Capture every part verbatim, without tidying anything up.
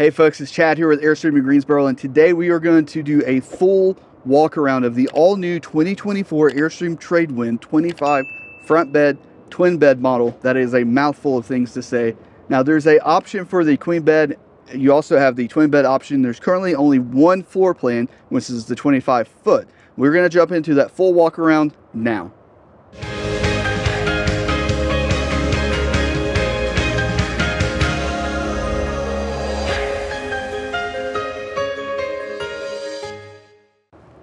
Hey folks, it's Chad here with Airstream of Greensboro, and today we are going to do a full walk around of the all-new twenty twenty-four Airstream Trade Wind twenty-five front bed, twin bed model. That is a mouthful of things to say. Now there's an option for the queen bed. You also have the twin bed option. There's currently only one floor plan, which is the twenty-five foot. We're going to jump into that full walk around now.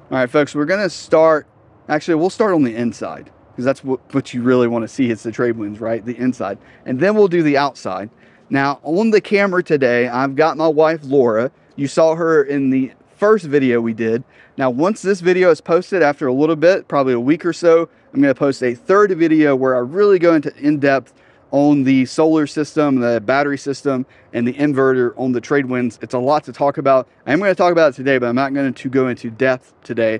All right, folks, we're going to start, actually, we'll start on the inside because that's what, what you really want to see. It's the Trade Winds, right? The inside. And then we'll do the outside. Now, on the camera today, I've got my wife, Laura. You saw her in the first video we did. Now, once this video is posted after a little bit, probably a week or so, I'm going to post a third video where I really go into in-depth on the solar system, the battery system, and the inverter on the Trade Winds. It's a lot to talk about. I am going to talk about it today, but I'm not going to go into depth today.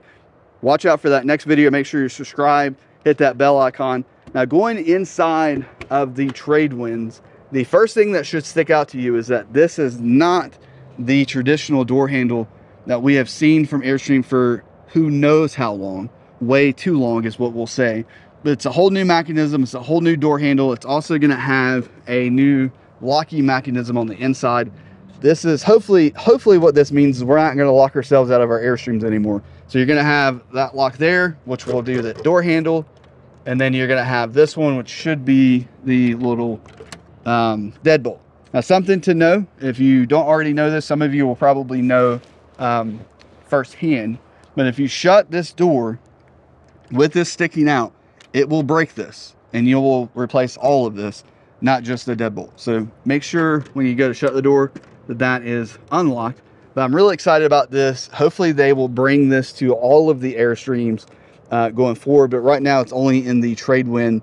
Watch out for that next video. Make sure you subscribe, hit that bell icon. Now, going inside of the Trade Winds, the first thing that should stick out to you is that this is not the traditional door handle that we have seen from Airstream for who knows how long. Way too long is what we'll say. But it's a whole new mechanism. It's a whole new door handle. It's also going to have a new locking mechanism on the inside. This is hopefully, hopefully what this means is we're not going to lock ourselves out of our Airstreams anymore. So you're going to have that lock there, which will do the door handle. And then you're going to have this one, which should be the little um, deadbolt. Now, something to know, if you don't already know this, some of you will probably know um, firsthand, but if you shut this door with this sticking out, it will break this and you will replace all of this, not just the deadbolt. So make sure when you go to shut the door that that is unlocked. But I'm really excited about this. Hopefully they will bring this to all of the Airstreams uh, going forward. But right now it's only in the Trade Wind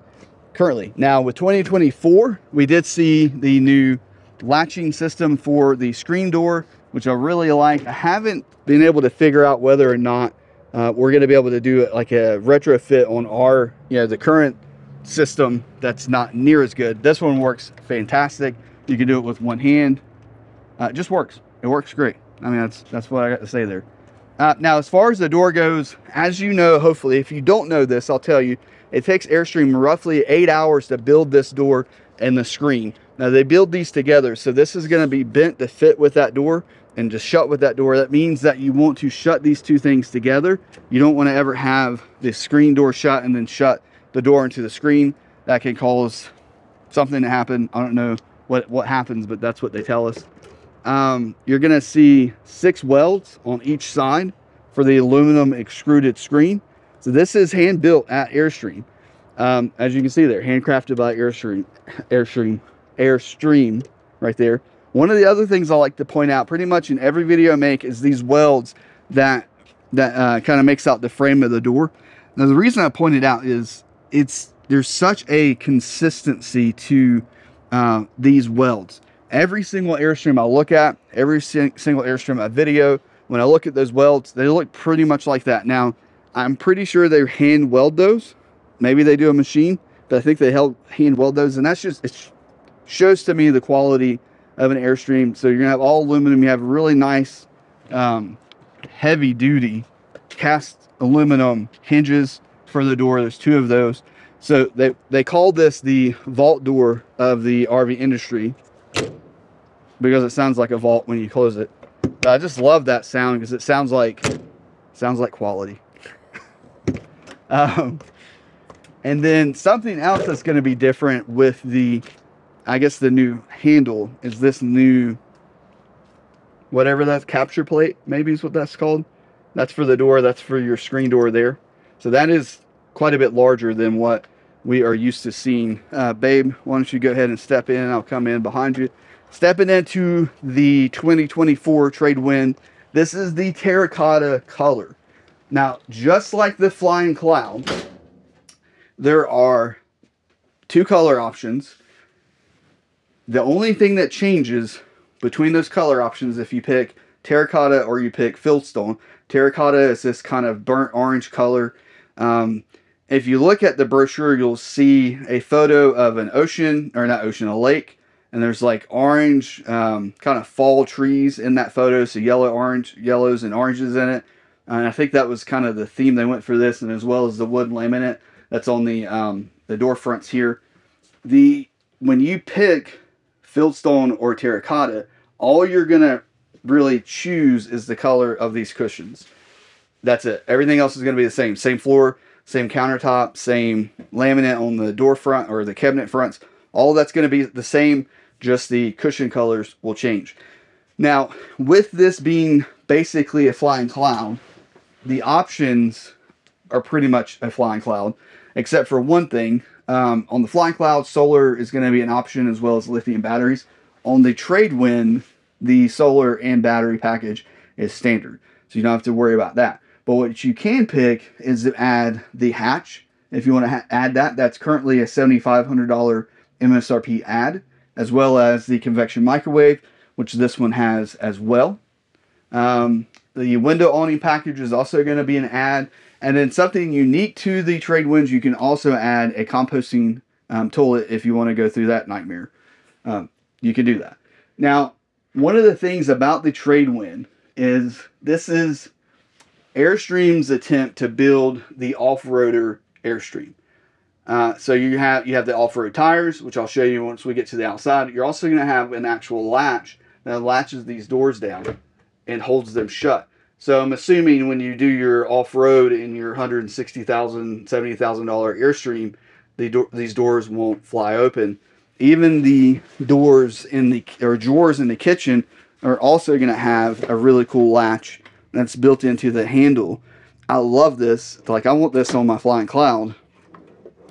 currently. Now with twenty twenty-four, we did see the new latching system for the screen door, which I really like. I haven't been able to figure out whether or not Uh, we're going to be able to do like a retrofit on our, you know, the current system that's not near as good. This one works fantastic. You can do it with one hand. Uh, it just works. It works great. I mean, that's, that's what I got to say there. Uh, now, as far as the door goes, as you know, hopefully, if you don't know this, I'll tell you, it takes Airstream roughly eight hours to build this door and the screen. Now, they build these together, so this is going to be bent to fit with that door and just shut with that door. That means that you want to shut these two things together. You don't want to ever have the screen door shut and then shut the door into the screen. That can cause something to happen. I don't know what, what happens, but that's what they tell us. Um, you're going to see six welds on each side for the aluminum extruded screen. So this is hand built at Airstream. Um, as you can see there, handcrafted by Airstream, Airstream, Airstream right there. One of the other things I like to point out pretty much in every video I make is these welds that that uh, kind of makes out the frame of the door. Now, the reason I point it out is it's there's such a consistency to uh, these welds. Every single Airstream I look at, every sing single Airstream I video, when I look at those welds, they look pretty much like that. Now, I'm pretty sure they hand weld those. Maybe they do a machine, but I think they hand weld those. And that's just, it shows to me the quality of an Airstream. So you're gonna have all aluminum. You have really nice um, heavy duty cast aluminum hinges for the door. There's two of those. So they, they call this the vault door of the R V industry because it sounds like a vault when you close it. But I just love that sound because it sounds like, sounds like quality. um, and then something else that's gonna be different with the I guess the new handle is this new, whatever that's capture plate, maybe is what that's called. That's for the door. That's for your screen door there. So that is quite a bit larger than what we are used to seeing. Uh, babe, why don't you go ahead and step in? I'll come in behind you. Stepping into the twenty twenty-four Trade Wind. This is the terracotta color. Now, just like the Flying Cloud, there are two color options. The only thing that changes between those color options, if you pick terracotta or you pick fieldstone, terracotta is this kind of burnt orange color. Um, if you look at the brochure, you'll see a photo of an ocean, or not ocean, a lake, And there's like orange um, kind of fall trees in that photo. So yellow, orange, yellows and oranges in it. And I think that was kind of the theme they went for this, and as well as the wood laminate that's on the um, the door fronts here. The when you pick fieldstone or terracotta, all you're gonna really choose is the color of these cushions. That's it. Everything else is gonna be the same. Same floor, same countertop, same laminate on the door front or the cabinet fronts. All that's gonna be the same. Just the cushion colors will change. Now, with this being basically a Flying Cloud, the options are pretty much a Flying Cloud, except for one thing. Um, on the Flying Cloud, solar is going to be an option, as well as lithium batteries. On the Trade Wind, the solar and battery package is standard, so you don't have to worry about that. But what you can pick is to add the hatch. If you want to add that, that's currently a seven thousand five hundred dollar M S R P add, as well as the convection microwave, which this one has as well. Um, the window awning package is also going to be an add. And then something unique to the Trade Winds, you can also add a composting um, toilet if you want to go through that nightmare. Um, you can do that. Now, one of the things about the Trade Wind is this is Airstream's attempt to build the off-roader Airstream. Uh, so you have, you have the off-road tires, which I'll show you once we get to the outside. You're also going to have an actual latch that latches these doors down and holds them shut. So I'm assuming when you do your off-road in your one hundred sixty thousand dollars, seventy thousand dollar Airstream, the do these doors won't fly open. Even the doors in the, or drawers in the kitchen are also going to have a really cool latch that's built into the handle. I love this. Like, I want this on my Flying Cloud.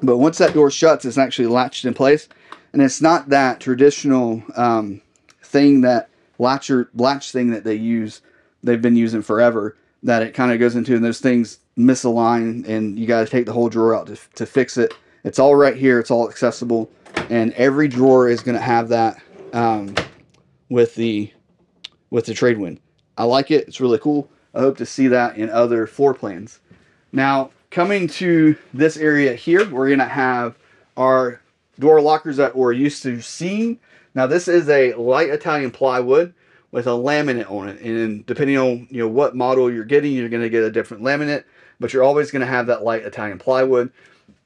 But once that door shuts, it's actually latched in place. And it's not that traditional um, thing that latcher, latch thing that they use, they've been using forever, that it kind of goes into, and those things misalign and you got to take the whole drawer out to, to fix it. It's all right here. It's all accessible. And every drawer is going to have that um, with the with the Trade Wind. I like it. It's really cool. I hope to see that in other floor plans. Now, coming to this area here, we're going to have our door lockers that we're used to seeing. Now, this is a light Italian plywood with a laminate on it. And depending on, you know, what model you're getting, you're going to get a different laminate. But you're always going to have that light Italian plywood.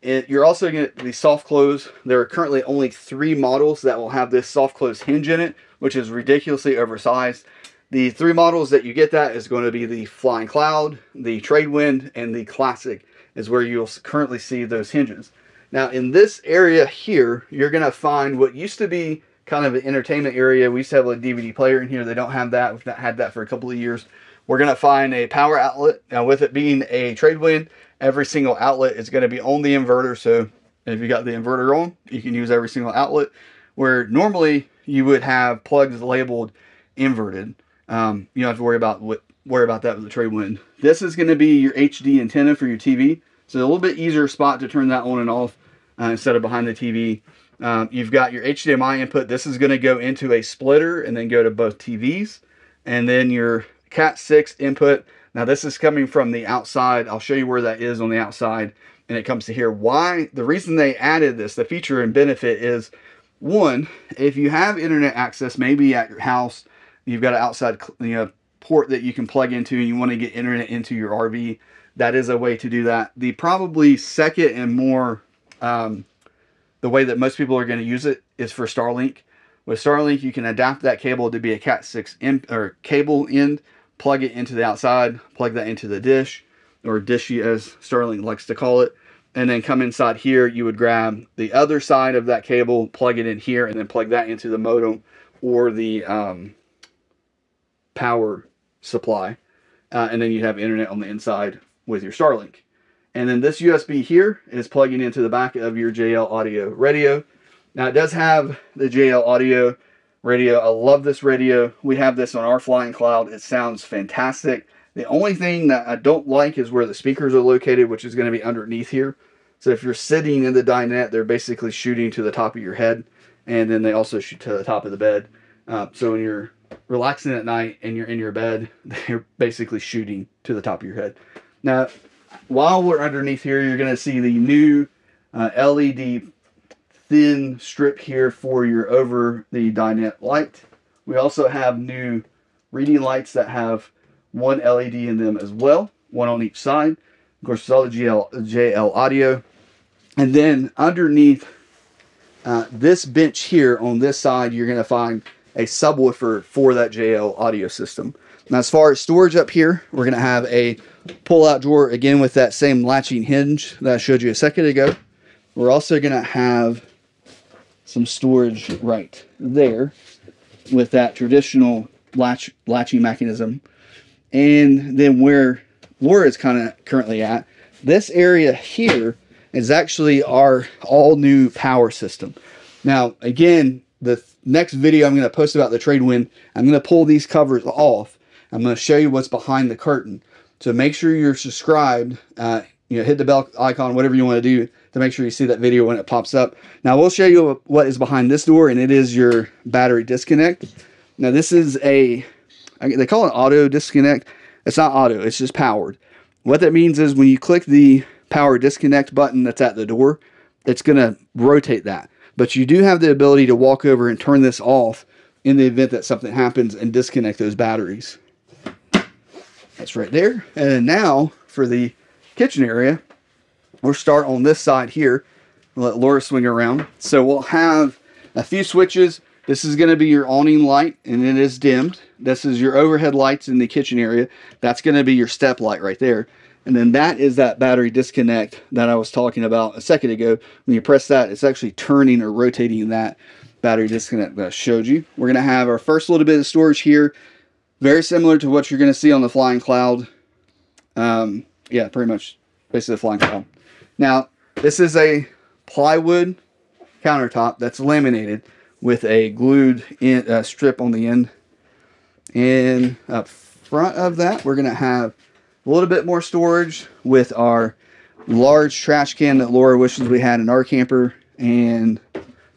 It, you're also going to get the soft close. There are currently only three models that will have this soft close hinge in it, which is ridiculously oversized. The three models that you get that is going to be the Flying Cloud, the Trade Wind, and the Classic is where you'll currently see those hinges. Now, in this area here, you're going to find what used to be kind of an entertainment area. We used to have a D V D player in here. They don't have that. We've not had that for a couple of years. We're going to find a power outlet. Now, with it being a Trade Wind, every single outlet is going to be on the inverter. So if you got the inverter on, you can use every single outlet, where normally you would have plugs labeled inverted. Um, you don't have to worry about what, worry about that with the Trade Wind. This is going to be your H D antenna for your T V. So a little bit easier spot to turn that on and off uh, instead of behind the T V. Um, you've got your H D M I input. This is going to go into a splitter and then go to both T Vs. And then your cat six input. Now this is coming from the outside. I'll show you where that is on the outside. And it comes to here. Why? The reason they added this, the feature and benefit is, one, if you have internet access, maybe at your house, you've got an outside, you know, port that you can plug into and you want to get internet into your R V. That is a way to do that. The probably second and more, um, the way that most people are going to use it is for Starlink. With Starlink, you can adapt that cable to be a cat six in, or cable end, plug it into the outside, plug that into the dish, or dishy as Starlink likes to call it. And then come inside here, you would grab the other side of that cable, plug it in here, and then plug that into the modem or the um, power supply. Uh, and then you have internet on the inside with your Starlink. And then this U S B here is plugging into the back of your J L Audio radio. Now it does have the J L Audio radio. I love this radio. We have this on our Flying Cloud. It sounds fantastic. The only thing that I don't like is where the speakers are located, which is going to be underneath here. So if you're sitting in the dinette, they're basically shooting to the top of your head. And then they also shoot to the top of the bed. Uh, so when you're relaxing at night and you're in your bed, they're basically shooting to the top of your head. Now, while we're underneath here, you're going to see the new uh, L E D thin strip here for your over the dinette light. We also have new reading lights that have one L E D in them as well, one on each side. Of course, it's all the J L Audio. And then underneath uh, this bench here on this side, you're going to find a subwoofer for that J L Audio system. Now, as far as storage up here, we're going to have a pull-out drawer, again, with that same latching hinge that I showed you a second ago. We're also going to have some storage right there with that traditional latch latching mechanism. And then where Laura is kind of currently at, this area here is actually our all-new power system. Now, again, the next video I'm going to post about the Trade Wind, I'm going to pull these covers off. I'm going to show you what's behind the curtain. So make sure you're subscribed. Uh, you know, hit the bell icon, whatever you want to do, to make sure you see that video when it pops up. Now, we'll show you what is behind this door, and it is your battery disconnect. Now, this is a, they call it auto disconnect. It's not auto, it's just powered. What that means is when you click the power disconnect button that's at the door, it's going to rotate that. But you do have the ability to walk over and turn this off in the event that something happens and disconnect those batteries. That's right there. And now for the kitchen area, we'll start on this side here. Let Laura swing around. So we'll have a few switches. This is going to be your awning light, and it is dimmed. This is your overhead lights in the kitchen area. That's going to be your step light right there. And then that is that battery disconnect that I was talking about a second ago. When you press that, it's actually turning or rotating that battery disconnect that I showed you. We're going to have our first little bit of storage here. Very similar to what you're going to see on the Flying Cloud. Um, yeah, pretty much basically the Flying Cloud. Now, this is a plywood countertop that's laminated with a glued in, uh, strip on the end. And up front of that, we're going to have a little bit more storage with our large trash can that Laura wishes we had in our camper. And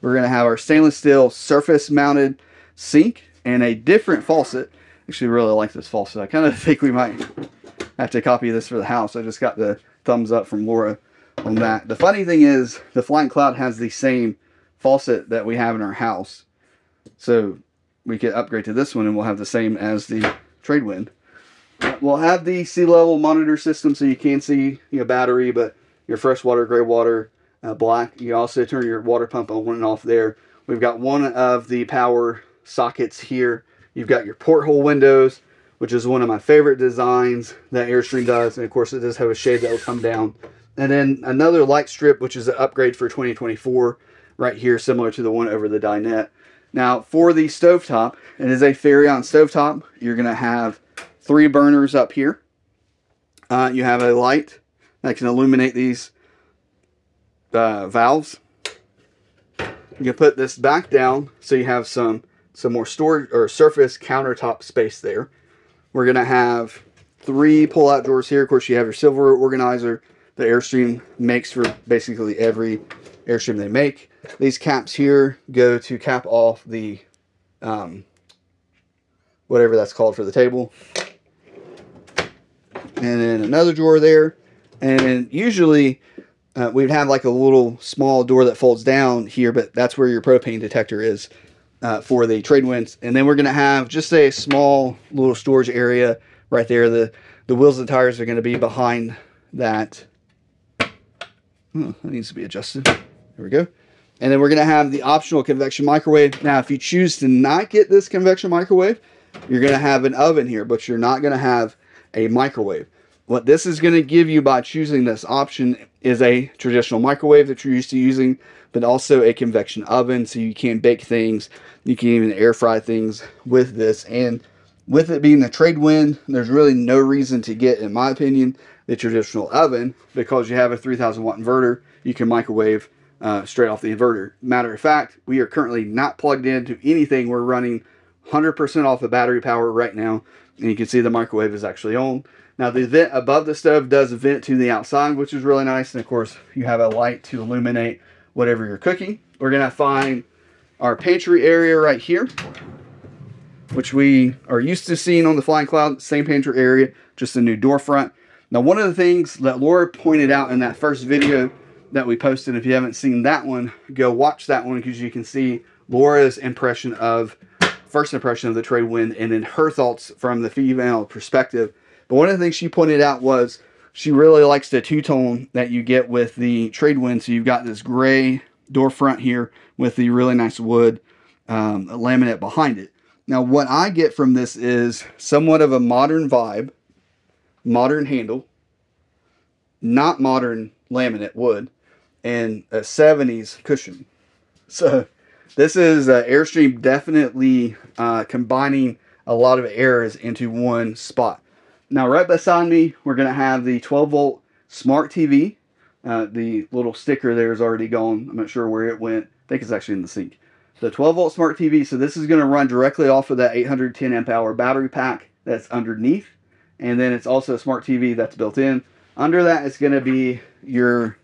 we're going to have our stainless steel surface mounted sink and a different faucet. Actually really like this faucet. I kind of think we might have to copy this for the house. I just got the thumbs up from Laura on that. The funny thing is the Flying Cloud has the same faucet that we have in our house. So we could upgrade to this one and we'll have the same as the Trade Wind. We'll have the sea level monitor system so you can see your battery, but your fresh water, gray water, uh, black. You also turn your water pump on and off there. We've got one of the power sockets here. You've got your porthole windows, which is one of my favorite designs that Airstream does. And of course, it does have a shade that will come down. And then another light strip, which is an upgrade for twenty twenty-four right here, similar to the one over the dinette. Now, for the stovetop, it is a Faryon stovetop. You're going to have three burners up here. Uh, you have a light that can illuminate these uh, valves. You can put this back down so you have some some more storage or surface countertop space there. We're gonna have three pull-out drawers here. Of course, you have your silverware organizer that Airstream makes for basically every Airstream they make. These caps here go to cap off the um, whatever that's called for the table. And then another drawer there. And then usually uh, we'd have like a little small door that folds down here, but that's where your propane detector is uh, for the Trade Winds. And then we're going to have just a small little storage area right there. The, the wheels and tires are going to be behind that. Oh, that needs to be adjusted. There we go. And then we're going to have the optional convection microwave. Now, if you choose to not get this convection microwave, you're going to have an oven here, but you're not going to have a microwave. What this is going to give you by choosing this option is a traditional microwave that you're used to using, but also a convection oven, so you can bake things. You can even air fry things with this. And with it being the Trade Wind, there's really no reason to get, in my opinion, the traditional oven, because you have a three thousand watt inverter. You can microwave uh, straight off the inverter. Matter of fact, we are currently not plugged into anything. We're running one hundred percent off the battery power right now, and you can see the microwave is actually on. Now, the vent above the stove does vent to the outside, which is really nice. And of course, you have a light to illuminate whatever you're cooking. We're gonna find our pantry area right here, which we are used to seeing on the Flying Cloud. Same pantry area, just a new door front. Now, one of the things that Laura pointed out in that first video that we posted. If you haven't seen that one, go watch that one, because you can see Laura's impression of, first impression of the Trade Wind, and then her thoughts from the female perspective. But one of the things she pointed out was she really likes the two-tone that you get with the Trade Wind. So you've got this gray door front here with the really nice wood um, laminate behind it. Now what I get from this is somewhat of a modern vibe, modern handle, not modern laminate wood, and a seventies cushion. So this is uh, Airstream definitely uh, combining a lot of errors into one spot. Now right beside me, we're going to have the twelve volt smart T V. Uh, the little sticker there is already gone. I'm not sure where it went. I think it's actually in the sink. The twelve volt smart T V. So this is going to run directly off of that eight hundred ten amp hour battery pack that's underneath. And then it's also a smart T V that's built in. Under that is going to be your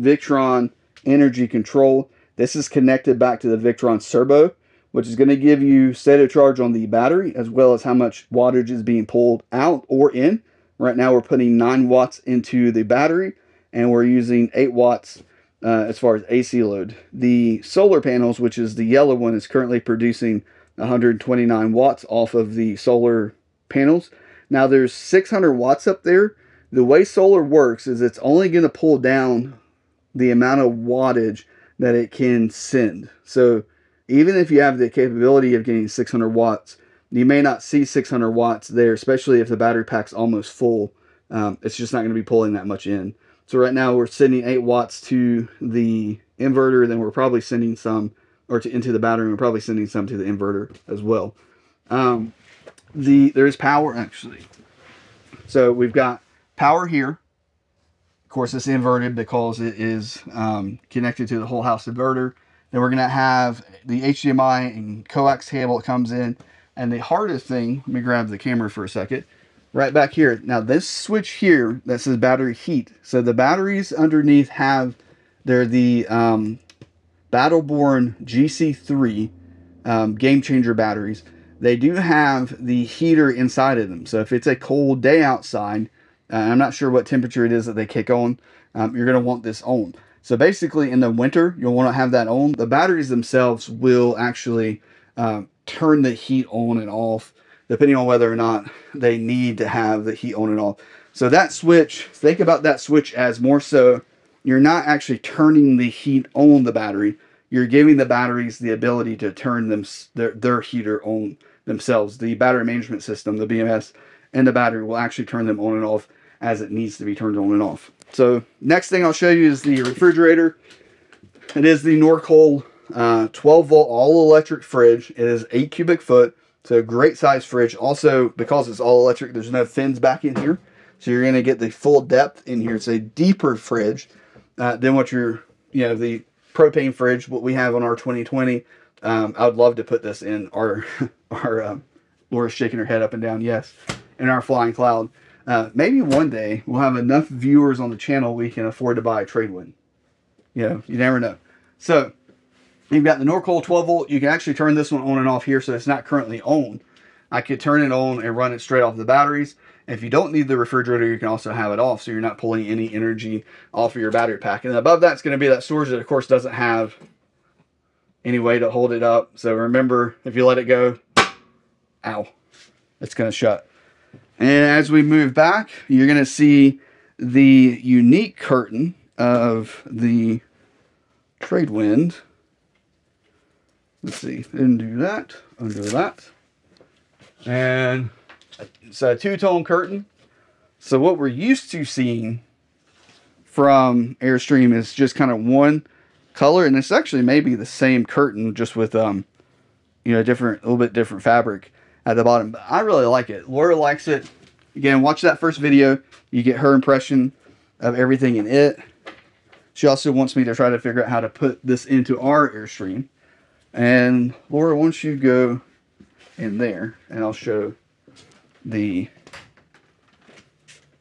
Victron energy control. This is connected back to the Victron servo, which is going to give you state of charge on the battery, as well as how much wattage is being pulled out or in. Right now we're putting nine watts into the battery, and we're using eight watts uh, as far as A C load. The solar panels, which is the yellow one, is currently producing one hundred twenty-nine watts off of the solar panels. Now there's six hundred watts up there. The way solar works is it's only going to pull down the amount of wattage that it can send. So even if you have the capability of getting six hundred watts, you may not see six hundred watts there, especially if the battery pack's almost full. Um, it's just not going to be pulling that much in. So right now we're sending eight watts to the inverter, then we're probably sending some, or to into the battery, and we're probably sending some to the inverter as well. Um, the there is power actually. So we've got power here. Of course, it's inverted because it is um, connected to the whole house inverter. Then we're gonna have the H D M I and coax cable that comes in. And the hardest thing, let me grab the camera for a second. Right back here. Now this switch here that says battery heat. So the batteries underneath have, they're the um, Battle Born G C three um, game changer batteries. They do have the heater inside of them. So if it's a cold day outside, uh, I'm not sure what temperature it is that they kick on, um, you're going to want this on. So basically in the winter, you'll want to have that on. The batteries themselves will actually uh, turn the heat on and off, depending on whether or not they need to have the heat on and off. So that switch, think about that switch as more so, you're not actually turning the heat on the battery. You're giving the batteries the ability to turn them their, their heater on themselves. The battery management system, the B M S, and the battery will actually turn them on and off as it needs to be turned on and off. So next thing I'll show you is the refrigerator. It is the Norcold uh, twelve volt all-electric fridge. It is eight cubic foot. So great size fridge. Also, because it's all electric, there's no fins back in here. So you're going to get the full depth in here. It's a deeper fridge uh, than what you're, you know, the propane fridge, what we have on our twenty twenty. Um, I would love to put this in our, our um, Laura's shaking her head up and down, yes, in our Flying Cloud. Uh, maybe one day we'll have enough viewers on the channel we can afford to buy a Trade Wind. You know, you never know. So you've got the Norcold twelve volt. You can actually turn this one on and off here, so it's not currently on. I could turn it on and run it straight off the batteries. If you don't need the refrigerator, you can also have it off, so you're not pulling any energy off of your battery pack. And above that's going to be that storage that, of course, doesn't have any way to hold it up. So remember, if you let it go, ow, it's going to shut. And as we move back, you're going to see the unique curtain of the Trade Wind. Let's see, undo that, undo that. And it's a two-tone curtain. So what we're used to seeing from Airstream is just kind of one color. And it's actually maybe the same curtain, just with, um, you know, different, a little bit different fabric at the bottom. But I really like it. Laura likes it. Again, watch that first video. You get her impression of everything in it. She also wants me to try to figure out how to put this into our Airstream. And Laura, why don't you go in there and I'll show the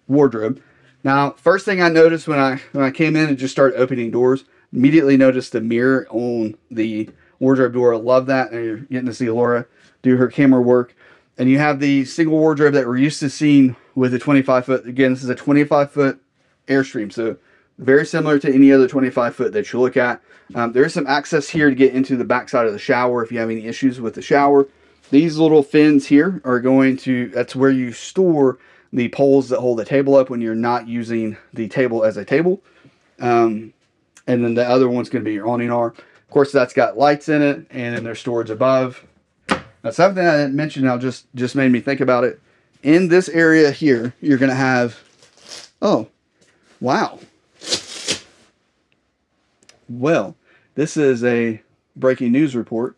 wardrobe. Now, first thing I noticed when I when I came in and just started opening doors, immediately noticed the mirror on the wardrobe door. I love that. And you're getting to see Laura do her camera work. And you have the single wardrobe that we're used to seeing with a twenty-five foot. Again, this is a twenty-five foot Airstream. So Very similar to any other twenty-five foot that you look at. Um, there is some access here to get into the backside of the shower if you have any issues with the shower. These little fins here are going to, that's where you store the poles that hold the table up when you're not using the table as a table. Um, and then the other one's going to be your awning arm. Of course, that's got lights in it, and then there's storage above. Now, something I didn't mention, now just, just made me think about it. In this area here, you're going to have, oh, wow. Well, this is a breaking news report.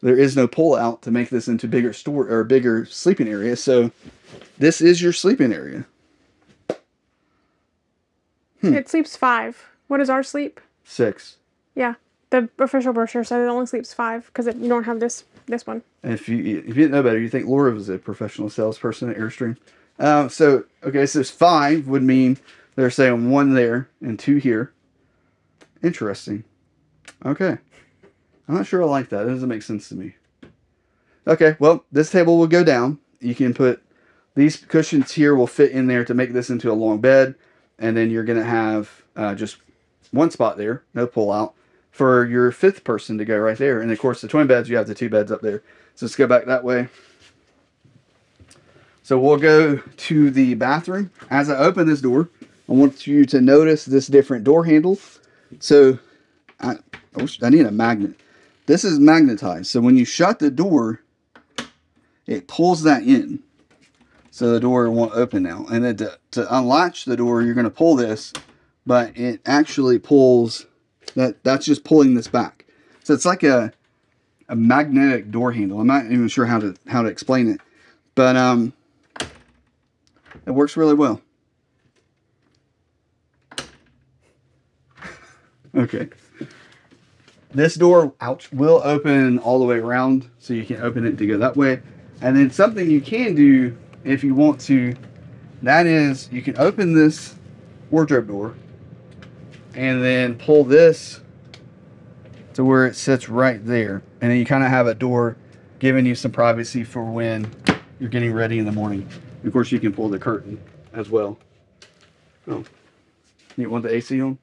There is no pull out to make this into bigger store or bigger sleeping area. So this is your sleeping area. Hmm. It sleeps five. What is our sleep? Six. Yeah. The official brochure said it only sleeps five because you don't have this this one. If you if you didn't know better, you think Laura was a professional salesperson at Airstream. Um, so, okay, so five would mean they're saying one there and two here. Interesting. Okay. I'm not sure I like that. It doesn't make sense to me. Okay, well, this table will go down. You can put these cushions here will fit in there to make this into a long bed. And then you're going to have uh, just one spot there, no pull out, for your fifth person to go right there. And, of course, the twin beds, you have the two beds up there. So let's go back that way. So we'll go to the bathroom. As I open this door, I want you to notice this different door handle. So I, I need a magnet. This is magnetized, so when you shut the door, it pulls that in, so the door won't open now. And then to, to unlatch the door, you're going to pull this, but it actually pulls, that, that's just pulling this back. So it's like a, a magnetic door handle. I'm not even sure how to, how to explain it, but um, it works really well. Okay. This door, ouch, will open all the way around, so you can open it to go that way. And then something you can do if you want to, that is you can open this wardrobe door and then pull this to where it sits right there. And then you kind of have a door giving you some privacy for when you're getting ready in the morning. Of course, you can pull the curtain as well. Oh, you want the A C on?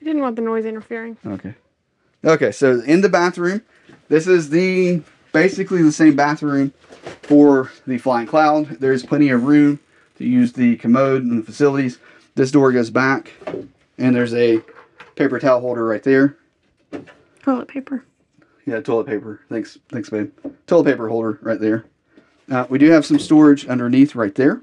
I didn't want the noise interfering. Okay. Okay, so in the bathroom, this is the basically the same bathroom for the Flying Cloud. There's plenty of room to use the commode and the facilities. This door goes back, and there's a paper towel holder right there. Toilet paper. Yeah, toilet paper. Thanks, thanks, babe. Toilet paper holder right there. Uh, we do have some storage underneath right there.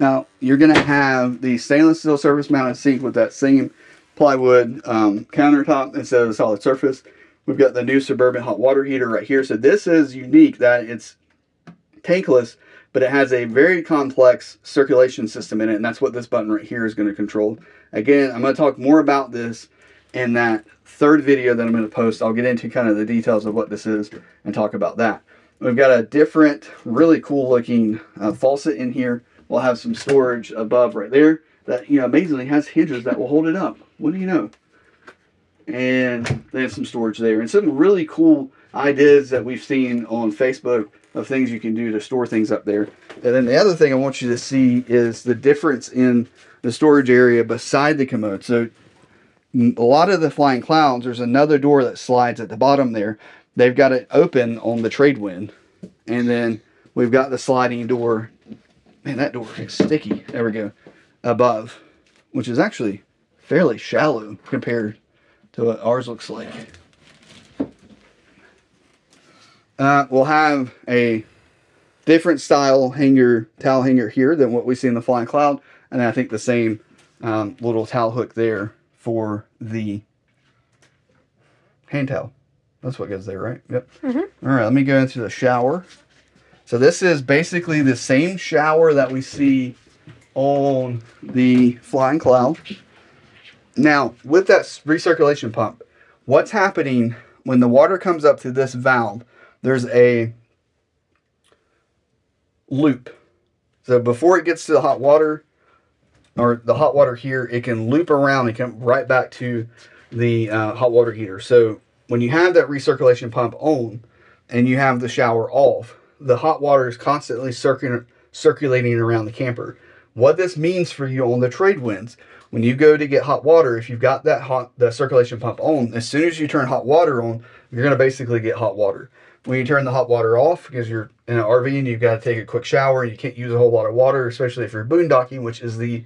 Now, you're going to have the stainless steel surface mounted sink with that same plywood um, countertop instead of a solid surface. We've got the new Suburban hot water heater right here. So this is unique that it's tankless, but it has a very complex circulation system in it. And that's what this button right here is going to control. Again, I'm going to talk more about this in that third video that I'm going to post. I'll get into kind of the details of what this is and talk about that. We've got a different, really cool looking uh, faucet in here. We'll have some storage above right there that, you know, amazingly has hinges that will hold it up. What do you know? And they have some storage there. And some really cool ideas that we've seen on Facebook of things you can do to store things up there. And then the other thing I want you to see is the difference in the storage area beside the commode. So a lot of the Flying Clouds, there's another door that slides at the bottom there. They've got it open on the Trade Wind. And then we've got the sliding door. Man, that door is sticky. There we go. Above, which is actually fairly shallow compared to what ours looks like. Uh, we'll have a different style hanger, towel hanger here than what we see in the Flying Cloud. And I think the same um, little towel hook there for the hand towel. That's what goes there, right? Yep. Mm-hmm. All right, let me go into the shower. So this is basically the same shower that we see on the Flying Cloud. Now, with that recirculation pump, what's happening when the water comes up to this valve, there's a loop. So before it gets to the hot water, or the hot water here, it can loop around and come right back to the uh, hot water heater. So when you have that recirculation pump on and you have the shower off, the hot water is constantly circ- circulating around the camper. what this means for you on the trade winds. When you go to get hot water, if you've got that hot, the circulation pump on, as soon as you turn hot water on, you're going to basically get hot water. When you turn the hot water off, because you're in an R V and you've got to take a quick shower and you can't use a whole lot of water, especially if you're boondocking, which is the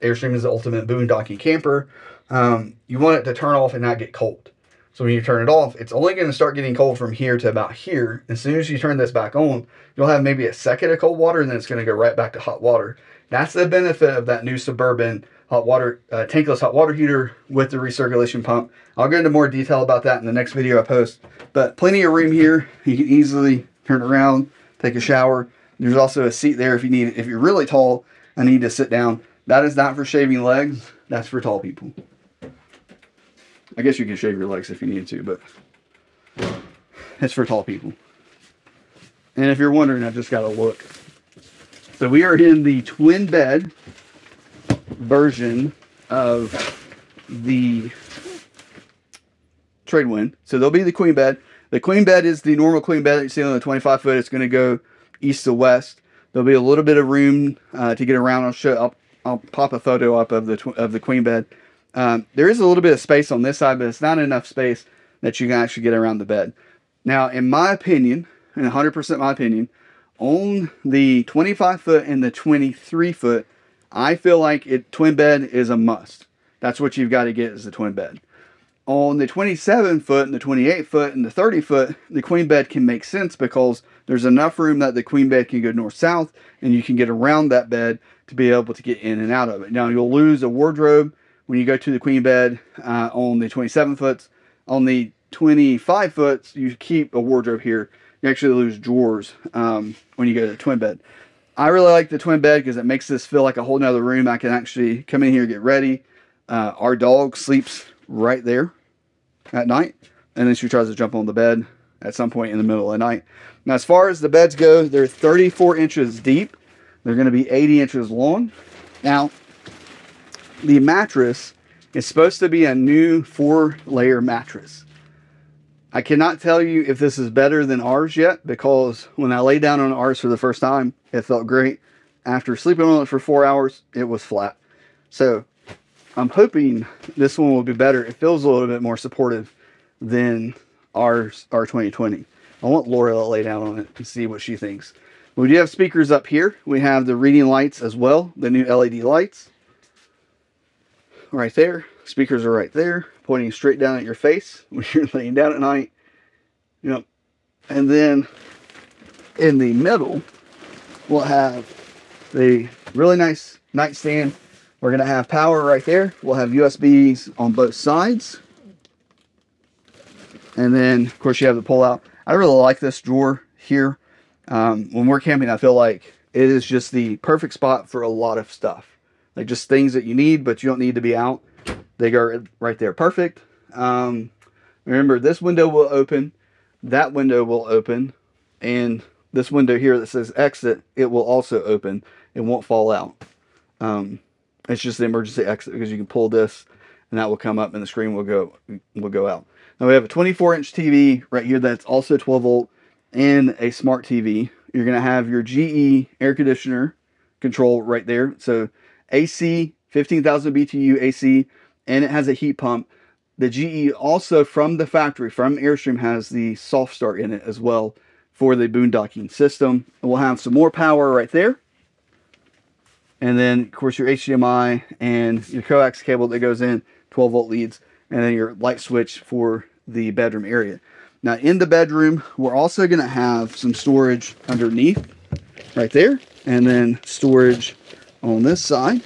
Airstream is the ultimate boondocking camper, um, you want it to turn off and not get cold. So when you turn it off, it's only going to start getting cold from here to about here. As soon as you turn this back on, you'll have maybe a second of cold water, and then it's going to go right back to hot water. That's the benefit of that new Suburban hot water, uh, tankless hot water heater with the recirculation pump. I'll go into more detail about that in the next video I post, but plenty of room here. You can easily turn around, take a shower. There's also a seat there if you need, if you're really tall, I need to sit down. That is not for shaving legs. That's for tall people. I guess you can shave your legs if you need to, but it's for tall people. And if you're wondering, I just got to look. So we are in the twin bed version of the Trade Wind. So there'll be the queen bed. The queen bed is the normal queen bed that you see on the twenty-five foot. It's going to go east to west. There'll be a little bit of room uh, to get around. I'll show. I'll, I'll pop a photo up of the of the queen bed. Um, there is a little bit of space on this side, but it's not enough space that you can actually get around the bed. Now, in my opinion, and one hundred percent my opinion, on the twenty-five foot and the twenty-three foot, I feel like it twin bed is a must. That's what you've got to get, is the twin bed. On the twenty-seven foot and the twenty-eight foot and the thirty foot, the queen bed can make sense because there's enough room that the queen bed can go north-south, and you can get around that bed to be able to get in and out of it. Now, you'll lose a wardrobe when you go to the queen bed uh, on the twenty-seven foots. On the twenty-five foots, you keep a wardrobe here. You actually lose drawers um, when you go to the twin bed. I really like the twin bed because it makes this feel like a whole nother room. I can actually come in here and get ready. Uh, our dog sleeps right there at night, and then she tries to jump on the bed at some point in the middle of the night. Now, as far as the beds go, they're thirty-four inches deep. They're going to be eighty inches long. Now, the mattress is supposed to be a new four-layer mattress. I cannot tell you if this is better than ours yet, because when I lay down on ours for the first time, it felt great. After sleeping on it for four hours, it was flat. So I'm hoping this one will be better. It feels a little bit more supportive than ours, our twenty twenty. I want Laura to lay down on it and see what she thinks. We do have speakers up here. We have the reading lights as well, the new L E D lights. Right there, speakers are right there, pointing straight down at your face when you're laying down at night, you know. And then in the middle, we'll have the really nice nightstand. We're gonna have power right there. We'll have U S Bs on both sides, and then of course you have the pull-out. I really like this drawer here. Um, when we're camping, I feel like it is just the perfect spot for a lot of stuff. Like just things that you need, but you don't need to be out. They go right there. Perfect. Um, remember, this window will open. That window will open. And this window here that says exit, it will also open. It won't fall out. Um, it's just the emergency exit, because you can pull this and that will come up and the screen will go, will go out. Now we have a twenty-four inch T V right here that's also twelve volt and a smart T V. You're going to have your G E air conditioner control right there. So A C, fifteen thousand B T U A C, and it has a heat pump. The G E also, from the factory, from Airstream, has the soft start in it as well for the boondocking system. And we'll have some more power right there. And then, of course, your H D M I and your coax cable that goes in, twelve volt leads, and then your light switch for the bedroom area. Now, in the bedroom, we're also going to have some storage underneath right there, and then storage on this side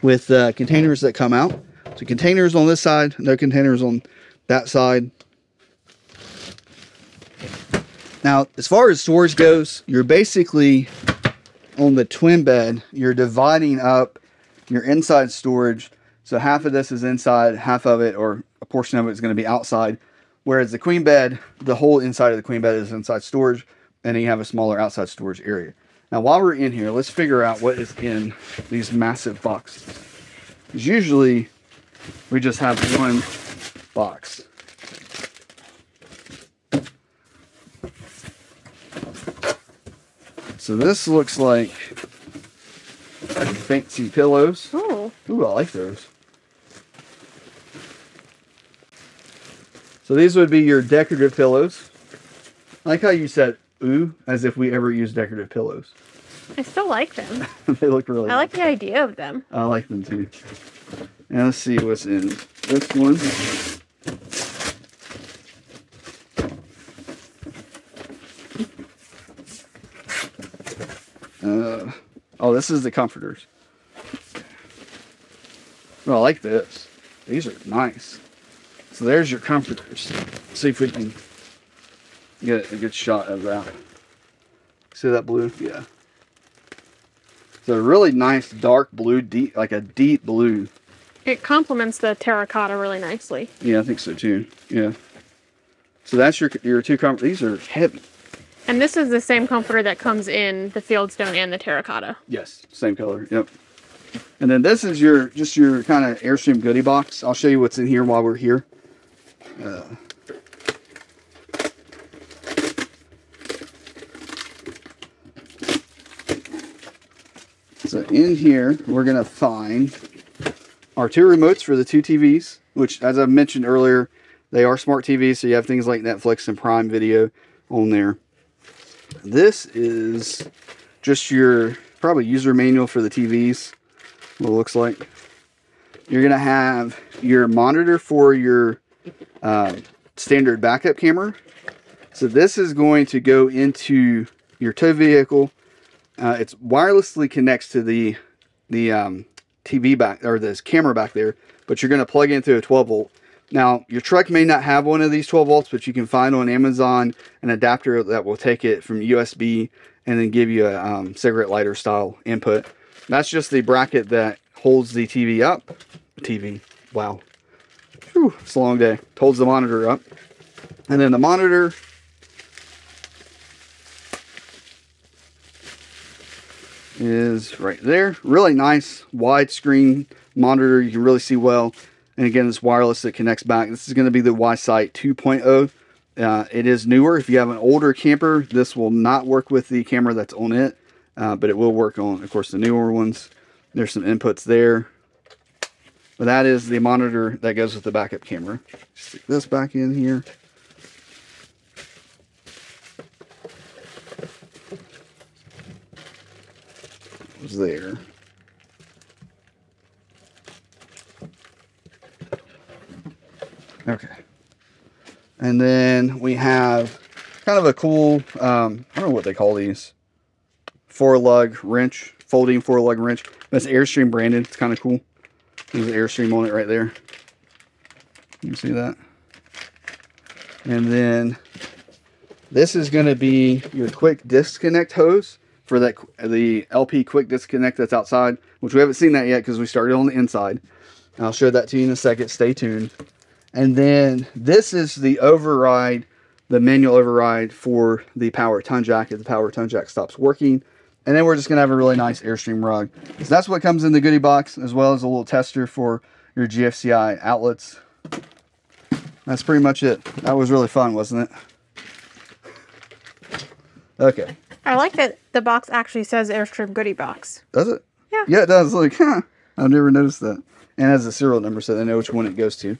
with uh, containers that come out. So containers on this side, no containers on that side. Now, as far as storage goes, you're basically on the twin bed, you're dividing up your inside storage. So half of this is inside, half of it, or a portion of it, is going to be outside. Whereas the queen bed, the whole inside of the queen bed is inside storage, and then you have a smaller outside storage area. Now, while we're in here, let's figure out what is in these massive boxes. Because usually, we just have one box. So this looks like a fancy pillows. Oh. Ooh, I like those. So these would be your decorative pillows. I like how you said ooh, as if we ever use decorative pillows. I still like them. They look really I like nice. The idea of them. I like them too. Now let's see what's in this one. Uh, oh, this is the comforters. Well, I like this. These are nice. So there's your comforters. Let's see if we can get a good shot of that. See that blue? Yeah. It's a really nice dark blue, deep, like a deep blue. It complements the terracotta really nicely. Yeah, I think so too. Yeah. So that's your your two comforters. These are heavy. And this is the same comforter that comes in the fieldstone and the terracotta. Yes, same color. Yep. And then this is your just your kind of Airstream goodie box. I'll show you what's in here while we're here. Uh, so in here we're gonna find our two remotes for the two T Vs, which, as I mentioned earlier, they are smart T Vs, so you have things like Netflix and Prime Video on there. This is just your probably user manual for the T Vs, what it looks like. You're gonna have your monitor for your uh, standard backup camera. So this is going to go into your tow vehicle. Uh, it's wirelessly connects to the the um, T V back, or this camera back there, but you're gonna plug in through a twelve volt. Now, your truck may not have one of these twelve volts, but you can find on Amazon an adapter that will take it from U S B and then give you a um, cigarette lighter style input. That's just the bracket that holds the T V up. T V, wow. Whew, it's a long day. Holds the monitor up. And then the monitor is right there. Really nice widescreen monitor. You can really see well. And again, it's wireless that connects back. This is going to be the Y-Sight two point oh. Uh, it is newer. If you have an older camper, this will not work with the camera that's on it, uh, but it will work on, of course, the newer ones. There's some inputs there. But that is the monitor that goes with the backup camera. Stick this back in here. It was there. Okay, and then we have kind of a cool, um, I don't know what they call these, four lug wrench, folding four lug wrench. That's Airstream branded, it's kind of cool. There's an Airstream on it right there. You can see that. And then this is gonna be your quick disconnect hose for that the L P quick disconnect that's outside, which we haven't seen that yet because we started on the inside. I'll show that to you in a second, stay tuned. And then this is the override, the manual override for the power ton jack if the power ton jack stops working. And then we're just going to have a really nice Airstream rug. So that's what comes in the goodie box, as well as a little tester for your G F C I outlets. That's pretty much it. That was really fun, wasn't it? Okay. I like that the box actually says Airstream goodie box. Does it? Yeah. Yeah, it does. Like, huh. I've never noticed that. And it has a serial number so they know which one it goes to.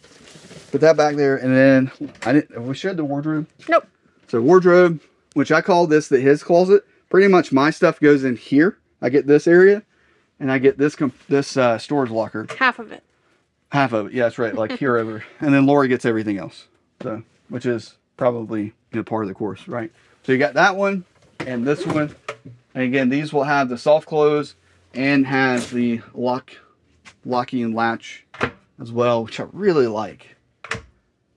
Put that back there, and then I didn't. Have we showed the wardrobe? Nope. So wardrobe, which I call this the his closet. Pretty much my stuff goes in here. I get this area, and I get this this uh, storage locker. Half of it. Half of it. Yeah, that's right. Like here over, and then Laura gets everything else. So, which is probably you know, part of the course, right? So you got that one, and this one, and again these will have the soft close and has the lock, locking and latch, as well, which I really like.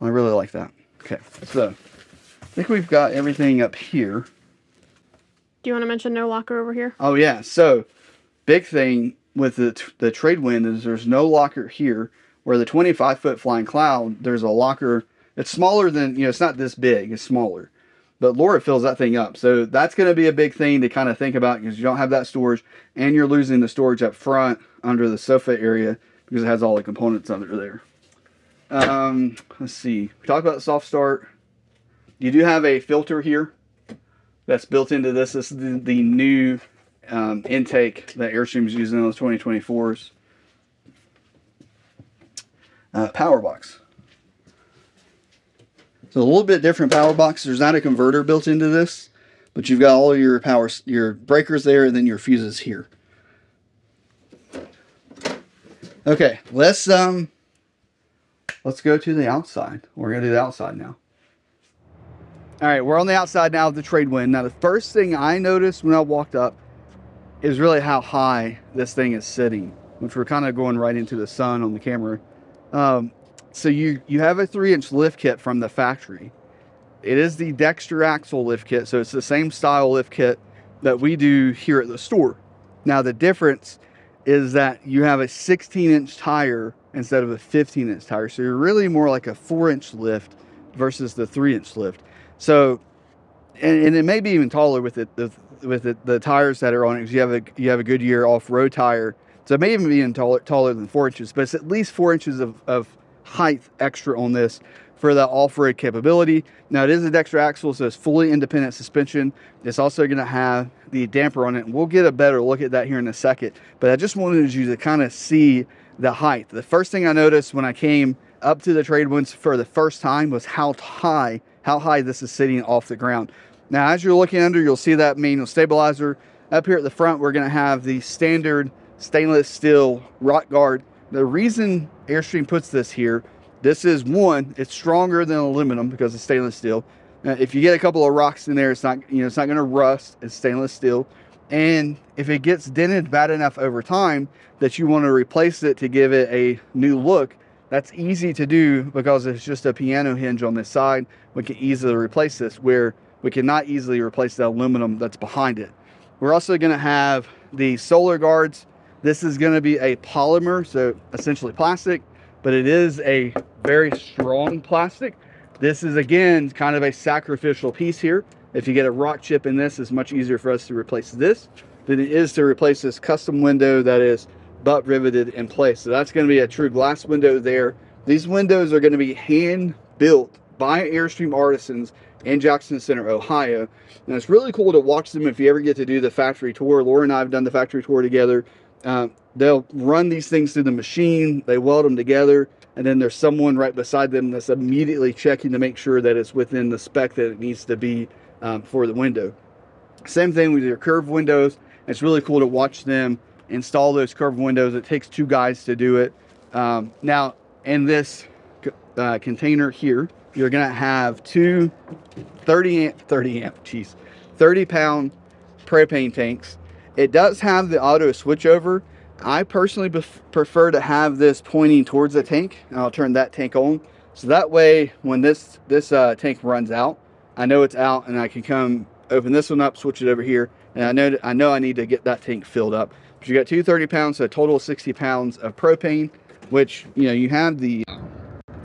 I really like that. Okay, so I think we've got everything up here. Do you want to mention no locker over here? Oh yeah, so big thing with the, the Trade Wind is there's no locker here, where the twenty-five foot Flying Cloud, there's a locker. It's smaller than, you know, it's not this big, it's smaller. But Laura fills that thing up. So that's going to be a big thing to kind of think about because you don't have that storage and you're losing the storage up front under the sofa area because it has all the components under there. Um, let's see, we talked about soft start. You do have a filter here that's built into this. This is the, the new um, intake that Airstream's using on those twenty twenty-fours. Uh, power box. So a little bit different power box. There's not a converter built into this, but you've got all your power, your breakers there, and then your fuses here. Okay, let's um, let's go to the outside. We're gonna do the outside now. All right, we're on the outside now of the Trade Wind. Now, the first thing I noticed when I walked up is really how high this thing is sitting, which we're kind of going right into the sun on the camera. Um, so you, you have a three inch lift kit from the factory. It is the Dexter axle lift kit. So it's the same style lift kit that we do here at the store. Now the difference is that you have a sixteen inch tire instead of a fifteen inch tire. So you're really more like a four inch lift versus the three inch lift. So, and, and it may be even taller with it, the, with it, the tires that are on it. Cause you have a, you have a Goodyear off-road tire. So it may even be taller, taller than four inches, but it's at least four inches of, of height extra on this for the off-road capability. Now it is a Dexter axle, so it's fully independent suspension. It's also gonna have the damper on it, and we'll get a better look at that here in a second, but I just wanted you to kind of see the height. The first thing I noticed when I came up to the Trade Winds for the first time was how high, how high this is sitting off the ground. Now, as you're looking under, you'll see that manual stabilizer. Up here at the front, we're gonna have the standard stainless steel rock guard. The reason Airstream puts this here, this is one, it's stronger than aluminum because it's stainless steel. Now, if you get a couple of rocks in there, it's not, you know, it's not going to rust. It's stainless steel. And if it gets dented bad enough over time that you want to replace it to give it a new look, that's easy to do because it's just a piano hinge on this side. We can easily replace this where we cannot easily replace the aluminum that's behind it. We're also going to have the solar guards. This is going to be a polymer, so essentially plastic, but it is a very strong plastic. This is, again, kind of a sacrificial piece here. If you get a rock chip in this, it's much easier for us to replace this than it is to replace this custom window that is butt riveted in place. So that's going to be a true glass window there. These windows are going to be hand built by Airstream artisans in Jackson Center, Ohio. And it's really cool to watch them if you ever get to do the factory tour. Laura and I have done the factory tour together. Um, they'll run these things through the machine, they weld them together, and then there's someone right beside them that's immediately checking to make sure that it's within the spec that it needs to be um, for the window. Same thing with your curved windows. It's really cool to watch them install those curved windows. It takes two guys to do it. Um, now, in this uh, container here, you're going to have two thirty amp, thirty amp, geez, thirty pound propane tanks. It does have the auto switchover. I personally prefer to have this pointing towards the tank. I'll turn that tank on. So that way, when this, this uh, tank runs out, I know it's out and I can come open this one up, switch it over here. And I know, I know I need to get that tank filled up. But you got two thirty pounds, so a total of sixty pounds of propane, which, you know, you have the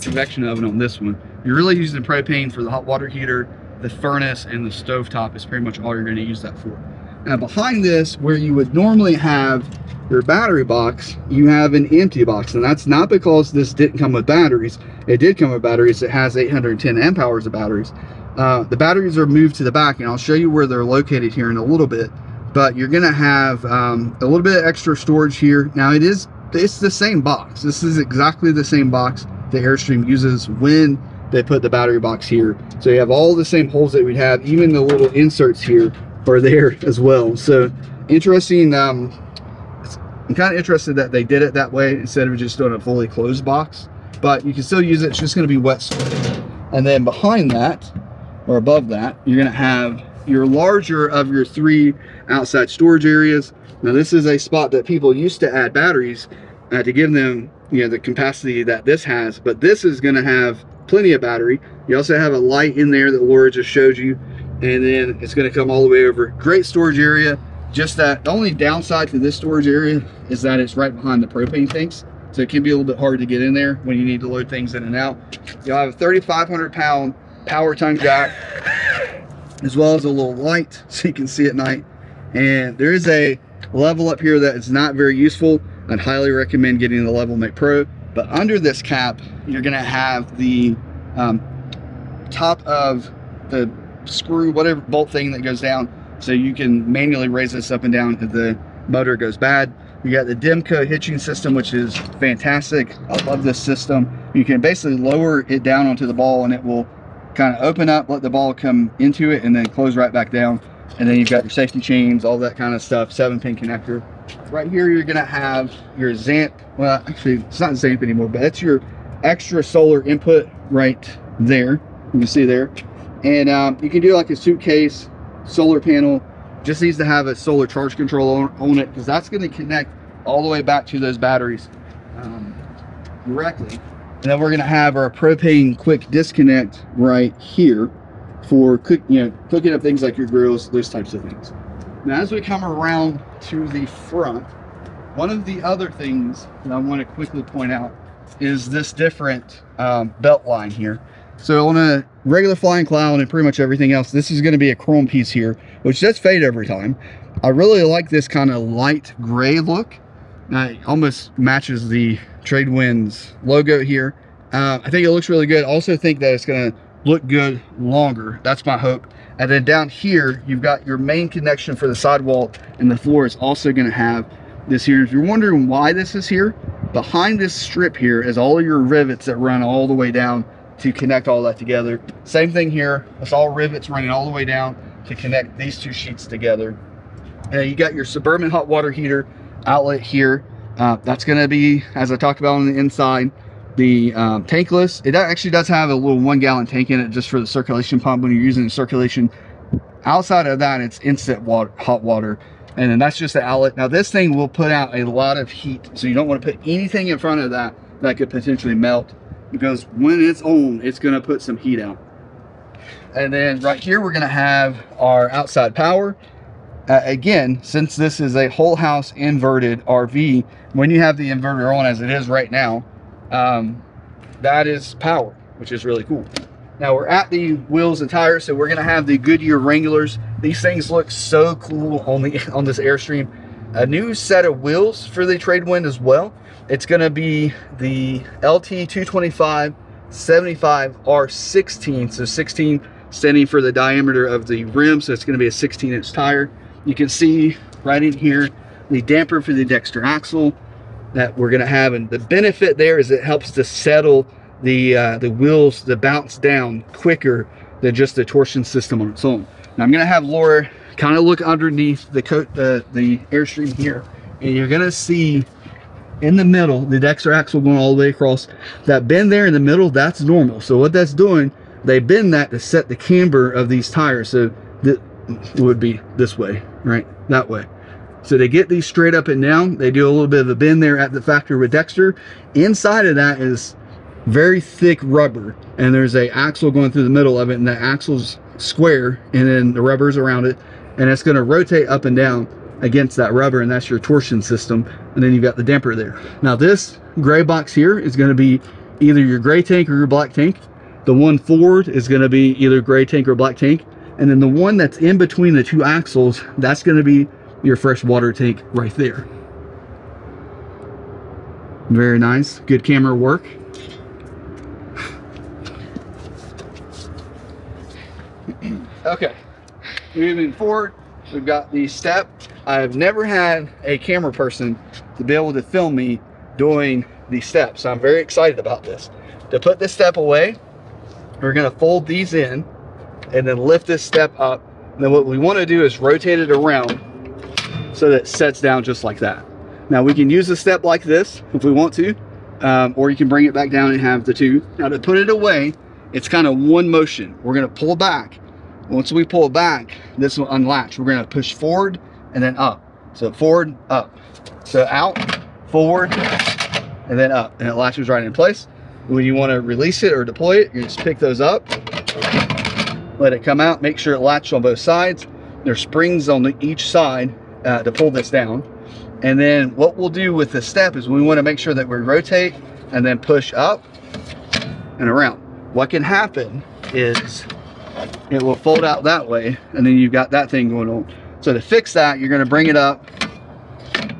convection oven on this one. You're really using the propane for the hot water heater, the furnace, and the stovetop is pretty much all you're gonna use that for. Now behind this, where you would normally have your battery box, you have an empty box. And that's not because this didn't come with batteries. It did come with batteries. It has eight hundred ten amp hours of batteries. Uh, the batteries are moved to the back, and I'll show you where they're located here in a little bit. But you're gonna have um, a little bit of extra storage here. Now it is, it's the same box. This is exactly the same box that Airstream uses when they put the battery box here. So you have all the same holes that we have, even the little inserts here are there as well. So interesting. um I'm kind of interested that they did it that way instead of just doing a fully closed box, but you can still use it. It's just going to be wet split. And then behind that, or above that, you're going to have your larger of your three outside storage areas. Now this is a spot that people used to add batteries uh, to give them, you know, the capacity that this has, but this is going to have plenty of battery. You also have a light in there that Laura just showed you, and then it's going to come all the way over. Great storage area. Just that the only downside to this storage area is that it's right behind the propane tanks, so it can be a little bit hard to get in there when you need to load things in and out. You'll have a thirty-five hundred pound power tongue jack, as well as a little light so you can see at night. And there is a level up here that is not very useful. I'd highly recommend getting the LevelMate Pro. But under this cap, you're going to have the um, top of the screw, whatever bolt thing that goes down. so you can manually raise this up and down if the motor goes bad. You got the Demco hitching system, which is fantastic. I love this system. You can basically lower it down onto the ball and it will kind of open up, let the ball come into it, and then close right back down. And then you've got your safety chains, all that kind of stuff, seven pin connector. Right here, you're gonna have your Zamp. Well, actually, it's not Zamp anymore, but that's your extra solar input right there. You can see there. And um, you can do like a suitcase solar panel. Just needs to have a solar charge control on, on it, because that's going to connect all the way back to those batteries um, directly. And then we're going to have our propane quick disconnect right here for cook, you know, cooking up things like your grills, those types of things. Now, as we come around to the front, one of the other things that I want to quickly point out is this different um, belt line here. So on a regular Flying Cloud and pretty much everything else, this is going to be a chrome piece here, which does fade every time. I really like this kind of light gray look. Now, it almost matches the Trade Wind's logo here. Uh, I think it looks really good. I also think that it's going to look good longer. That's my hope. And then down here, you've got your main connection for the sidewall, and the floor is also going to have this here. If you're wondering why this is here, behind this strip here is all your rivets that run all the way down to connect all that together. Same thing here, it's all rivets running all the way down to connect these two sheets together. And you got your Suburban hot water heater outlet here. Uh, that's gonna be, as I talked about on the inside, the um, tankless. It actually does have a little one gallon tank in it just for the circulation pump when you're using the circulation. Outside of that, it's instant water, hot water. And then that's just the outlet. Now this thing will put out a lot of heat, so you don't wanna put anything in front of that that could potentially melt, because when it's on, it's gonna put some heat out. And then right here, we're gonna have our outside power. Uh, again, since this is a whole house inverted R V, when you have the inverter on as it is right now, um, that is power, which is really cool. Now we're at the wheels and tires, so we're gonna have the Goodyear Wranglers. These things look so cool on, the, on this Airstream. A new set of wheels for the Trade Wind as well. It's gonna be the L T two twenty-five seventy-five R sixteen, so sixteen standing for the diameter of the rim, so it's gonna be a sixteen inch tire. You can see right in here, the damper for the Dexter axle that we're gonna have, and the benefit there is it helps to settle the, uh, the wheels, the bounce down quicker than just the torsion system on its own. Now I'm gonna have Laura kind of look underneath the coat, uh, the Airstream here, and you're gonna see in the middle the Dexter axle going all the way across. That bend there in the middle, that's normal. So what that's doing, they bend that to set the camber of these tires. So that would be this way, right? That way. So they get these straight up and down. They do a little bit of a bend there at the factory with Dexter. Inside of that is very thick rubber, and there's a axle going through the middle of it, and the axle's square, and then the rubber's around it. And it's going to rotate up and down against that rubber, and that's your torsion system. And then you've got the damper there. Now this gray box here is going to be either your gray tank or your black tank. The one forward is going to be either gray tank or black tank. And then the one that's in between the two axles, that's going to be your fresh water tank right there. Very nice. Good camera work. Okay. Moving forward, we've got the step. I've never had a camera person to be able to film me doing the steps, so I'm very excited about this. To put this step away, we're gonna fold these in and then lift this step up. And then what we wanna do is rotate it around so that it sets down just like that. Now we can use the step like this if we want to, um, or you can bring it back down and have the two. Now to put it away, it's kind of one motion. We're gonna pull back. Once we pull back, this will unlatch. We're gonna push forward and then up. So forward, up. So out, forward, and then up. And it latches right in place. When you wanna release it or deploy it, you just pick those up, let it come out, make sure it latches on both sides. There's springs on the, each side uh, to pull this down. And then what we'll do with the step is we wanna make sure that we rotate and then push up and around. What can happen is it will fold out that way, and then you've got that thing going on. So to fix that, you're going to bring it up,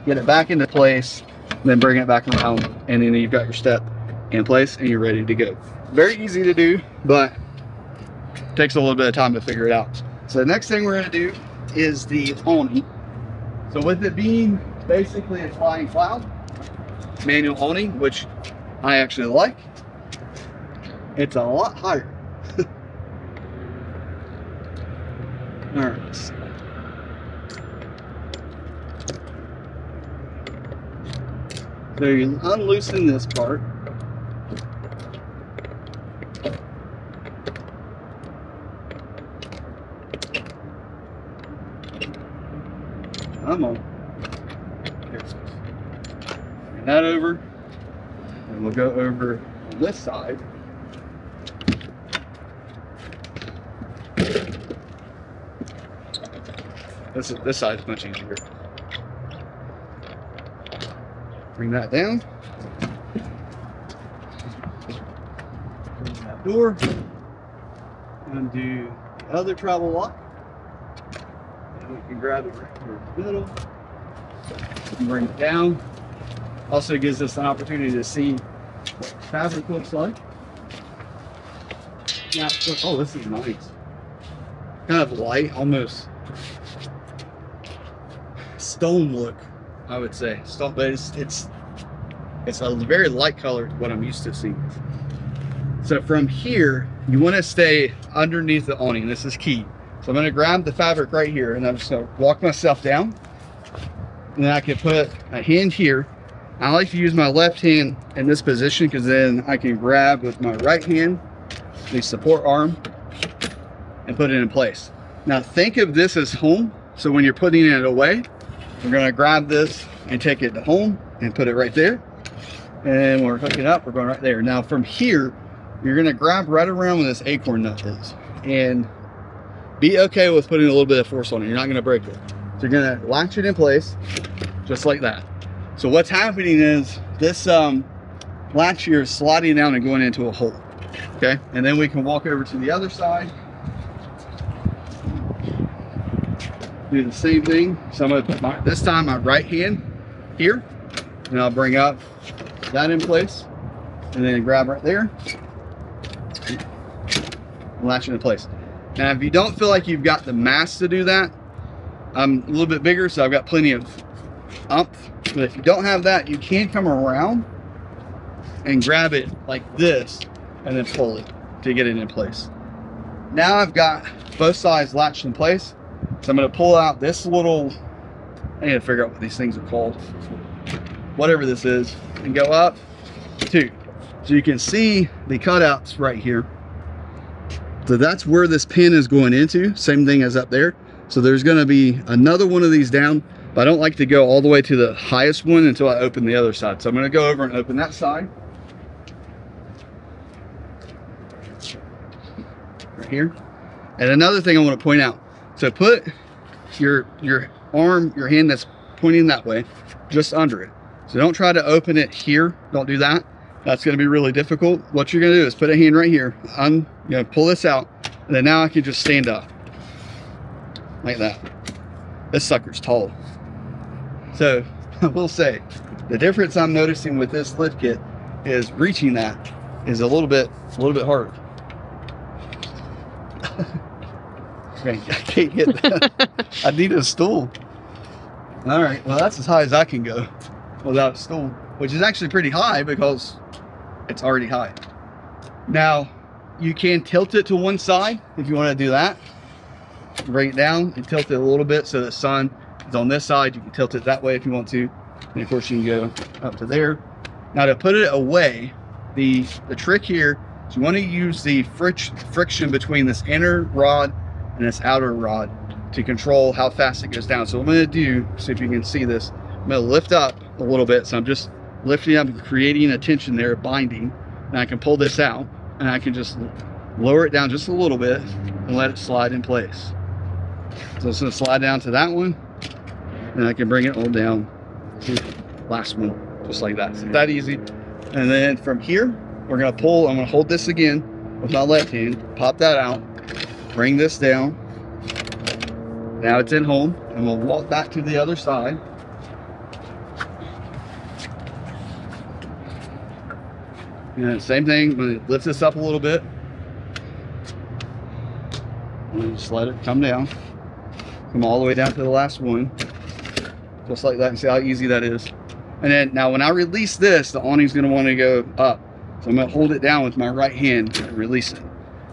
get it back into place, then bring it back around, and then you've got your step in place and you're ready to go. Very easy to do, but takes a little bit of time to figure it out. So the next thing we're going to do is the awning. So with it being basically a Flying Cloud manual awning, which I actually like, it's a lot higher. All right. So. so you unloosen this part. Come on. Here it goes. Bring that over. And we'll go over on this side. This, this side is much easier. Bring that down. Close that door. Undo the other travel lock. And we can grab it right here in the middle. And bring it down. Also gives us an opportunity to see what the fabric looks like. Now, oh, this is nice. Kind of light, almost stone look, I would say. Stone, but it's it's it's a very light color to what I'm used to seeing. So from here, you want to stay underneath the awning. This is key. So I'm going to grab the fabric right here, and I'm just going to walk myself down. And then I can put a hand here. I like to use my left hand in this position because then I can grab with my right hand the support arm and put it in place. Now think of this as home. So when you're putting it away, we're gonna grab this and take it to home and put it right there. And when we're hooking up, we're going right there. Now from here, you're gonna grab right around where this acorn nut is and be okay with putting a little bit of force on it. You're not gonna break it. So you're gonna latch it in place, just like that. So what's happening is this um, latch here is sliding down and going into a hole, okay? And then we can walk over to the other side. Do the same thing. So I'm gonna put my, this time my right hand here, and I'll bring up that in place, and then grab right there, and latch it in place. Now, if you don't feel like you've got the mass to do that, I'm a little bit bigger, so I've got plenty of umph. But if you don't have that, you can come around and grab it like this, and then pull it to get it in place. Now I've got both sides latched in place. So I'm going to pull out this little, I need to figure out what these things are called, whatever this is, and go up two. So you can see the cutouts right here. So that's where this pin is going into, same thing as up there. So there's going to be another one of these down, but I don't like to go all the way to the highest one until I open the other side. So I'm going to go over and open that side. Right here. And another thing I want to point out. So put your your arm, your hand that's pointing that way, just under it. So don't try to open it here. Don't do that. That's going to be really difficult. What you're going to do is put a hand right here. I'm going to pull this out, and then now I can just stand up like that. This sucker's tall. So I will say the difference I'm noticing with this lift kit is reaching that is a little bit a little bit hard. I can't get that. I need a stool. All right, well, that's as high as I can go without a stool, which is actually pretty high because it's already high. Now, you can tilt it to one side if you want to do that. Bring it down and tilt it a little bit so the sun is on this side. You can tilt it that way if you want to. And, of course, you can go up to there. Now, to put it away, the, the trick here is you want to use the fric- friction between this inner rod and this outer rod to control how fast it goes down. So what I'm gonna do, see if you can see this, I'm gonna lift up a little bit. So I'm just lifting up and creating a tension there, binding, and I can pull this out and I can just lower it down just a little bit and let it slide in place. So it's gonna slide down to that one and I can bring it all down to the last one, just like that. So it's that easy. And then from here, we're gonna pull, I'm gonna hold this again with my left hand, pop that out, bring this down. Now it's in home, and we'll walk back to the other side. And same thing, I'm gonna lift this up a little bit. And just let it come down. come all the way down to the last one, just like that, and see how easy that is. And then now when I release this, the awning's going to want to go up, so I'm going to hold it down with my right hand and release it.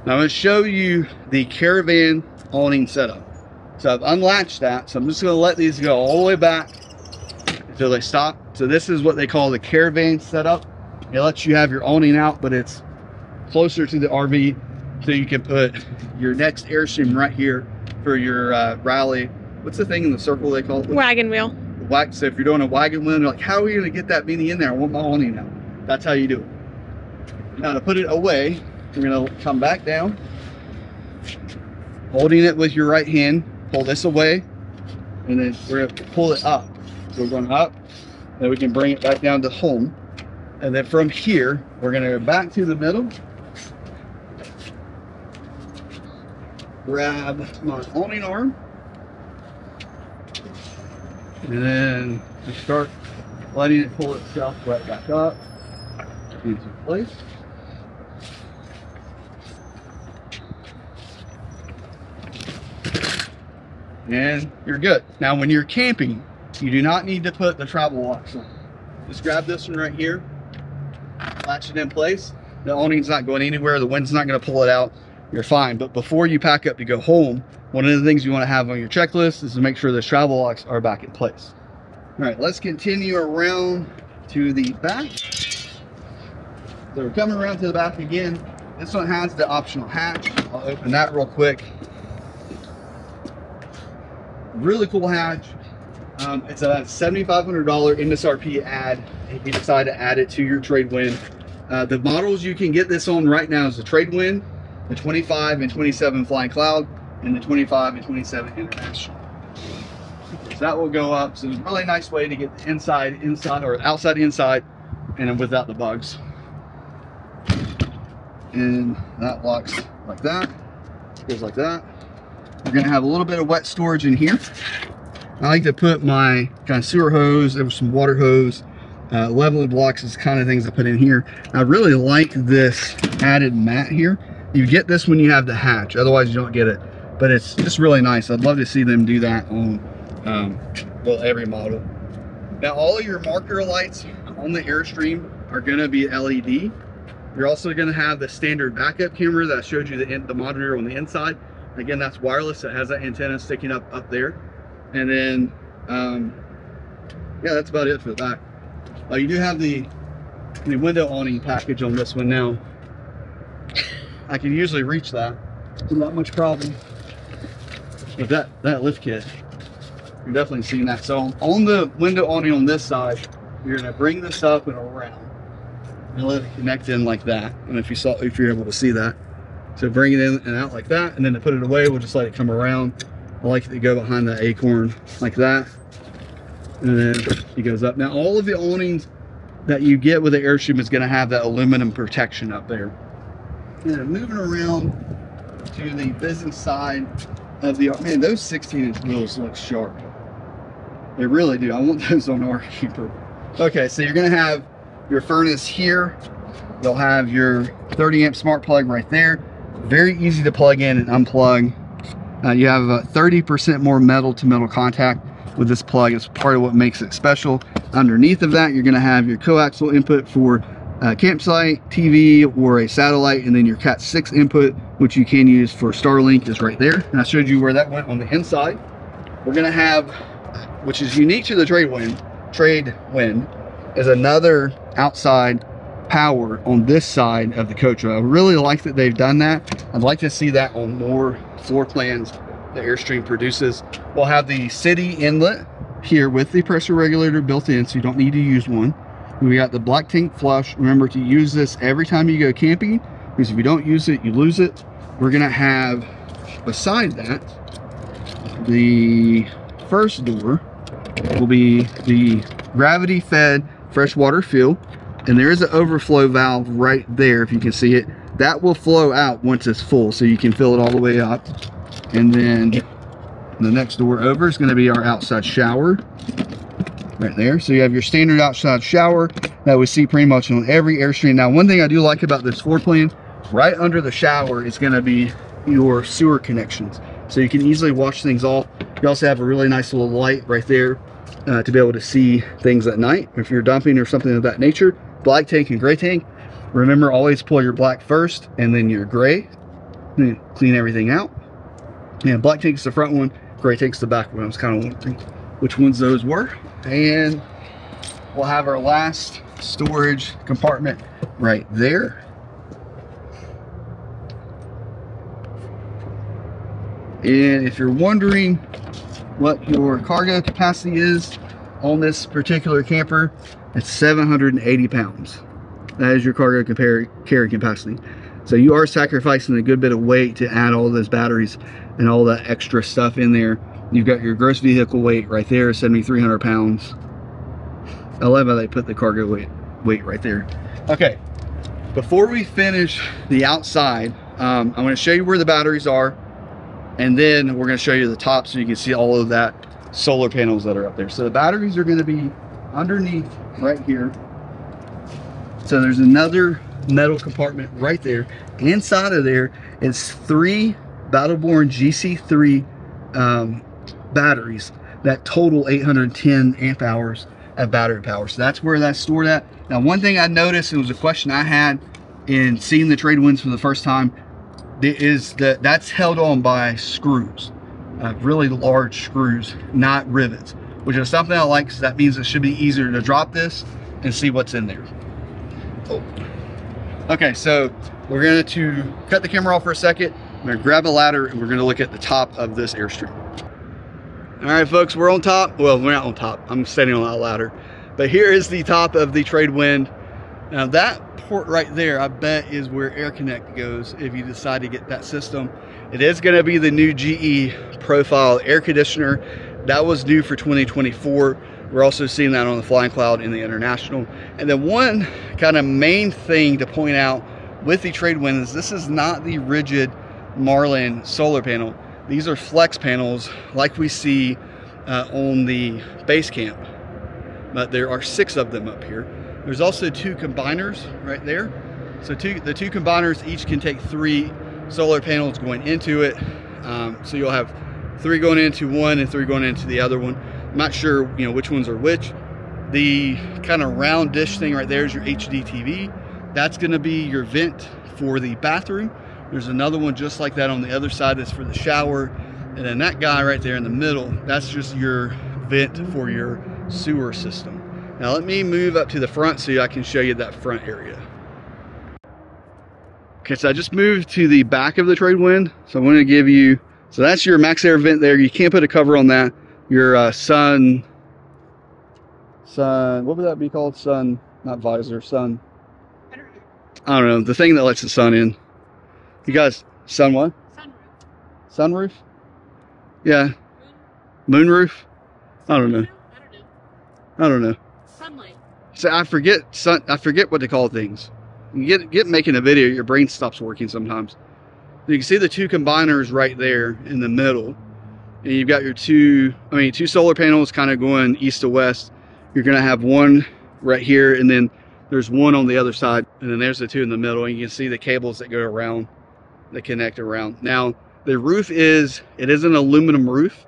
Now I'm going to show you the caravan awning setup. So I've unlatched that, so I'm just going to let these go all the way back until they stop. So this is what they call the caravan setup. It lets you have your awning out, but it's closer to the R V, so you can put your next Airstream right here for your uh, rally. What's the thing in the circle they call it? Wagon wheel. So if you're doing a wagon wheel, you're like, how are you going to get that beanie in there? I want my awning out. That's how you do it. Now to put it away, you're going to come back down, holding it with your right hand, pull this away, and then we're going to pull it up. So we're going up, then we can bring it back down to home. And then from here, we're going to go back to the middle, grab my awning arm, and then just start letting it pull itself right back up into place. And you're good. Now when you're camping, you do not need to put the travel locks on. Just grab this one right here, latch it in place. The awning's not going anywhere, the wind's not going to pull it out. You're fine. But before you pack up to go home, one of the things you want to have on your checklist is to make sure the travel locks are back in place. All right, let's continue around to the back. So we're coming around to the back again. This one has the optional hatch. I'll open that real quick. Really cool hatch. Um, it's a seventy-five hundred dollar M S R P ad if you decide to add it to your Trade Wind. Uh, the models you can get this on right now is the Trade Wind, the twenty-five and twenty-seven Flying Cloud, and the twenty-five and twenty-seven International. So that will go up. So it's a really nice way to get the inside, inside, or outside, inside, and without the bugs. And that locks like that. Goes like that. We're gonna have a little bit of wet storage in here. I like to put my kind of sewer hose, there was some water hose, uh, leveling blocks, is kind of things I put in here. I really like this added mat here. You get this when you have the hatch, otherwise you don't get it. But it's just really nice. I'd love to see them do that on um, well, every model. Now all of your marker lights on the Airstream are gonna be L E D. You're also gonna have the standard backup camera that I showed you, the, in, the monitor on the inside. Again, that's wireless, it has that antenna sticking up up there. And then, um, yeah, that's about it for the back. Uh, you do have the, the window awning package on this one now. I can usually reach that, it's not much problem. But that, that lift kit, you're definitely seeing that. So on the window awning on this side, you're gonna bring this up and around and let it connect in like that. And if you saw, if you're able to see that. So bring it in and out like that, and then to put it away, we'll just let it come around. I like it to go behind the acorn like that. And then it goes up. Now all of the awnings that you get with the Airstream is gonna have that aluminum protection up there. And then moving around to the business side of the, man, those sixteen inch wheels look sharp. They really do. I want those on our camper. Okay, so you're gonna have your furnace here. They'll have your thirty amp smart plug right there. Very easy to plug in and unplug. Uh, you have thirty percent more metal to metal contact with this plug. It's part of what makes it special. Underneath of that, you're gonna have your coaxial input for a campsite, T V, or a satellite, and then your cat six input, which you can use for Starlink, is right there. And I showed you where that went on the inside. We're gonna have, which is unique to the Trade Wind, Trade Wind, is another outside power on this side of the coach. I really like that they've done that. I'd like to see that on more floor plans the Airstream produces. We'll have the city inlet here with the pressure regulator built in, so you don't need to use one. We got the black tank flush. Remember to use this every time you go camping, because if you don't use it, you lose it. We're gonna have, beside that, the first door will be the gravity fed freshwater fill. And there is an overflow valve right there, if you can see it. That will flow out once it's full, so you can fill it all the way up. And then the next door over is going to be our outside shower right there. So you have your standard outside shower that we see pretty much on every Airstream. Now, one thing I do like about this floor plan, right under the shower is going to be your sewer connections. so you can easily watch things off. You also have a really nice little light right there uh, to be able to see things at night if you're dumping or something of that nature. Black tank and gray tank. Remember, always pull your black first and then your gray. And clean everything out. And black tank's the front one, gray tank's the back one. I was kind of wondering which ones those were. And we'll have our last storage compartment right there. And if you're wondering what your cargo capacity is on this particular camper, it's seven hundred eighty pounds. That is your cargo carry capacity. So you are sacrificing a good bit of weight to add all those batteries and all that extra stuff in there. You've got your gross vehicle weight right there, seven thousand three hundred pounds. I love how they put the cargo weight, weight right there. Okay, before we finish the outside, um, I'm gonna show you where the batteries are, and then we're gonna show you the top so you can see all of that solar panels that are up there. So the batteries are gonna be underneath right here. So there's another metal compartment right there. Inside of there is three Battle Born G C three um, batteries that total eight hundred ten amp hours of battery power. So that's where that's stored at. Now, one thing I noticed, it was a question I had in seeing the Trade Winds for the first time, is that that's held on by screws, uh, really large screws, not rivets, which is something I like, so that means it should be easier to drop this and see what's in there. Oh. Okay, so we're going to cut the camera off for a second. I'm going to grab a ladder and we're going to look at the top of this Airstream. All right, folks, we're on top. Well, we're not on top. I'm standing on that ladder. But here is the top of the Trade Wind. Now, that port right there, I bet, is where Air Connect goes if you decide to get that system. It is going to be the new G E profile air conditioner. That was due for twenty twenty-four. We're also seeing that on the Flying Cloud and the International. And then one kind of main thing to point out with the Trade Wind is this is not the rigid Marlin solar panel. These are flex panels like we see uh, on the Base Camp. But there are six of them up here. There's also two combiners right there. So two, the two combiners each can take three solar panels going into it. Um, so you'll have three going into one and three going into the other one. I'm not sure, you know, which ones are which. The kind of round dish thing right there is your H D T V. That's going to be your vent for the bathroom. There's another one just like that on the other side that's for the shower. And then that guy right there in the middle, that's just your vent for your sewer system. Now let me move up to the front so I can show you that front area. Okay, so I just moved to the back of the Trade Wind. So I'm going to give you, so that's your MaxAir vent there. You can't put a cover on that. Your uh, sun, sun, what would that be called? Sun, not visor, sun. I don't know. I don't know, the thing that lets the sun in. You guys, sun what? Sunroof. Sunroof? Yeah. Moon. Moonroof? I don't know. I don't know. I don't know. Sunlight. So I forget sun. I forget what to call things. You get get making a video, your brain stops working sometimes. You can see the two combiners right there in the middle. And you've got your two, I mean, two solar panels kind of going east to west. You're going to have one right here, and then there's one on the other side, and then there's the two in the middle, and you can see the cables that go around, that connect around. Now, the roof is, it is an aluminum roof.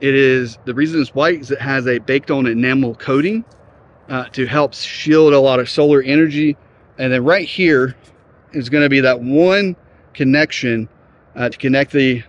It is, the reason it's white is it has a baked-on enamel coating uh, to help shield a lot of solar energy. And then right here is going to be that one connection uh, to connect the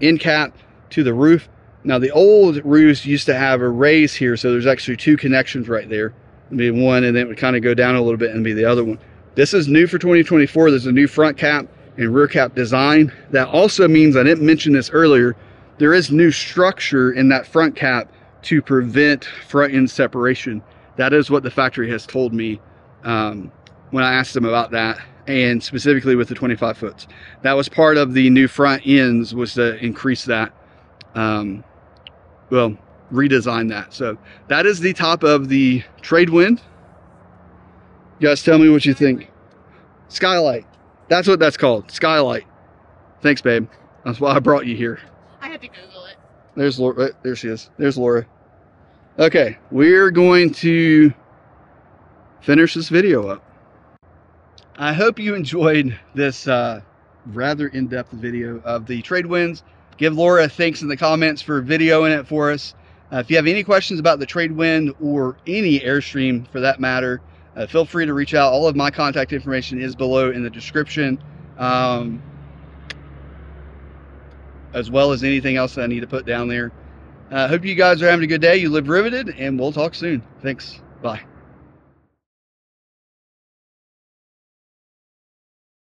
end cap to the roof. Now the old roofs used to have arrays here, so there's actually two connections right there. It'd be one, and then it would kind of go down a little bit and be the other one. This is new for twenty twenty-four. There's a new front cap and rear cap design. That also means, I didn't mention this earlier, there is new structure in that front cap to prevent front end separation. That is what the factory has told me um, when I asked them about that, and specifically with the twenty-five foots. That was part of the new front ends, was to increase that. Um, well, redesign that. So that is the top of the Trade Wind. You guys tell me what you think. Skylight. That's what that's called. Skylight. Thanks, babe. That's why I brought you here. I had to Google it. There's Laura. There she is. There's Laura. Okay. We're going to finish this video up. I hope you enjoyed this uh, rather in-depth video of the Trade Winds. Give Laura thanks in the comments for videoing it for us. Uh, if you have any questions about the Trade Wind or any Airstream for that matter, uh, feel free to reach out. All of my contact information is below in the description, um, as well as anything else that I need to put down there. I uh, hope you guys are having a good day. You live riveted, and we'll talk soon. Thanks. Bye.